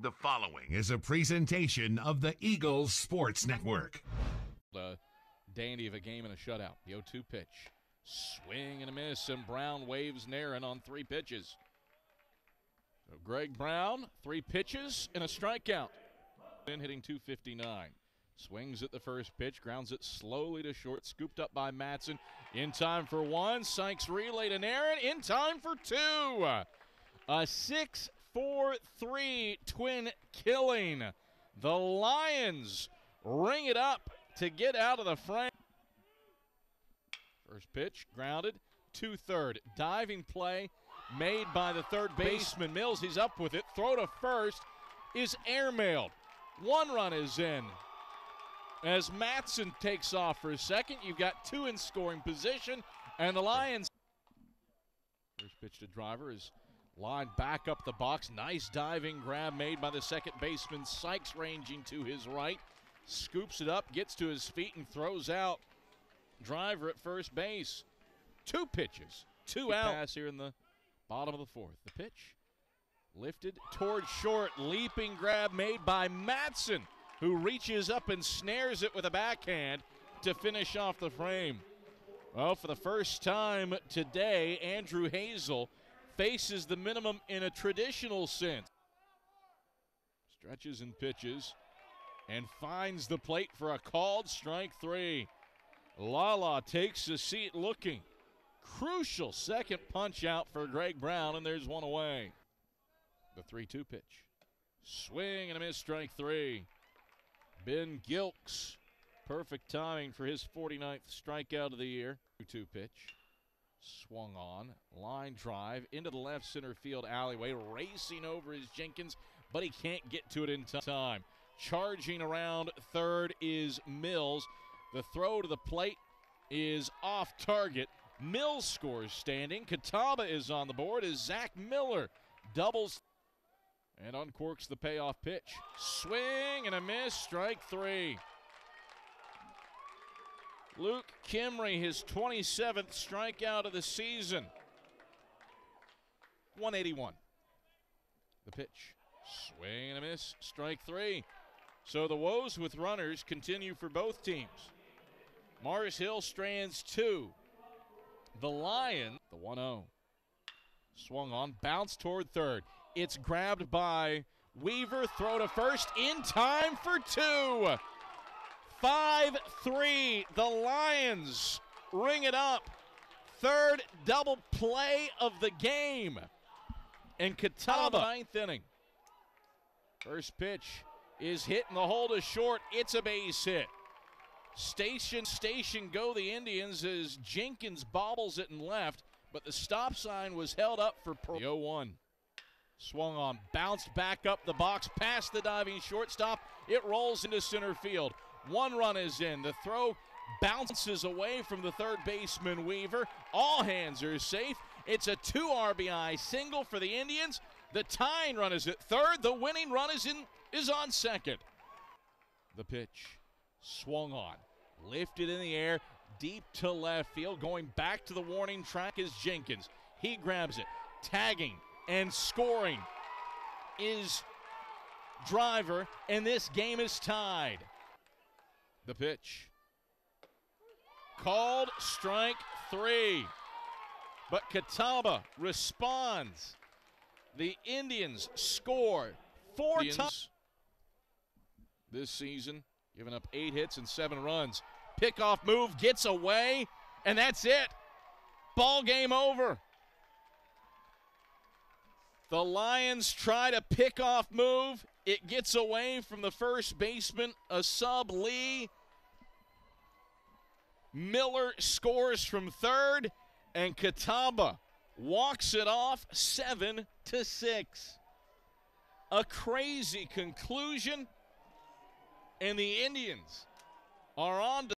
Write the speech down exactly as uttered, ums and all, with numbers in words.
The following is a presentation of the Eagles Sports Network. A dandy of a game and a shutout. The oh two pitch. Swing and a miss, and Brown waves Nahren on three pitches. So Greg Brown, three pitches and a strikeout. Then hitting two fifty-nine. Swings at the first pitch, grounds it slowly to short, scooped up by Matson. In time for one, Sykes relay to Nahren, in time for two. A six four three twin killing. The Lions ring it up to get out of the frame. First pitch, grounded, two-third. Diving play made by the third baseman, Mills. He's up with it, throw to first is airmailed. One run is in. As Matson takes off for a second, you've got two in scoring position, and the Lions. First pitch to Driver is lined back up the box. Nice diving grab made by the second baseman. Sykes ranging to his right, scoops it up, gets to his feet, and throws out Driver at first base. Two pitches, two out. Pass here in the bottom of the fourth. The pitch lifted towards short. Leaping grab made by Matson, who reaches up and snares it with a backhand to finish off the frame. Well, for the first time today, Andrew Hazel faces the minimum in a traditional sense. Stretches and pitches and finds the plate for a called strike three. Lala takes a seat looking. Crucial second punch out for Greg Brown, and there's one away. The three two pitch. Swing and a miss, strike three. Ben Gilks, perfect timing for his forty-ninth strikeout of the year. two two pitch, swung on, line drive into the left center field alleyway, racing over is Jenkins, but he can't get to it in time. Charging around third is Mills. The throw to the plate is off target. Mills scores standing. Catawba is on the board as Zach Miller doubles and uncorks the payoff pitch. Swing and a miss, strike three. Luke Kimry, his twenty-seventh strikeout of the season. one eighty-one. The pitch, swing and a miss, strike three. So the woes with runners continue for both teams. Mars Hill strands two. The Lions, the one oh. Swung on, bounced toward third. It's grabbed by Weaver, throw to first, in time for two. five three, the Lions ring it up. Third double play of the game. And Catawba, ninth inning. First pitch is hit and the hold is short. It's a base hit. Station, station go the Indians as Jenkins bobbles it and left, but the stop sign was held up for Pro. The oh one. Swung on, bounced back up the box, past the diving shortstop. It rolls into center field. One run is in. The throw bounces away from the third baseman, Weaver. All hands are safe. It's a two R B I single for the Indians. The tying run is at third. The winning run is in is on second. The pitch swung on, lifted in the air, deep to left field. Going back to the warning track is Jenkins. He grabs it, tagging and scoring is Driver, and this game is tied. The pitch. Called strike three, but Catawba responds. The Indians score four times this season, giving up eight hits and seven runs. Pickoff move gets away, and that's it. Ball game over. The Lions try to pick off move. It gets away from the first baseman, a sub Lee. Miller scores from third, and Catawba walks it off seven to six. A crazy conclusion, and the Indians are on to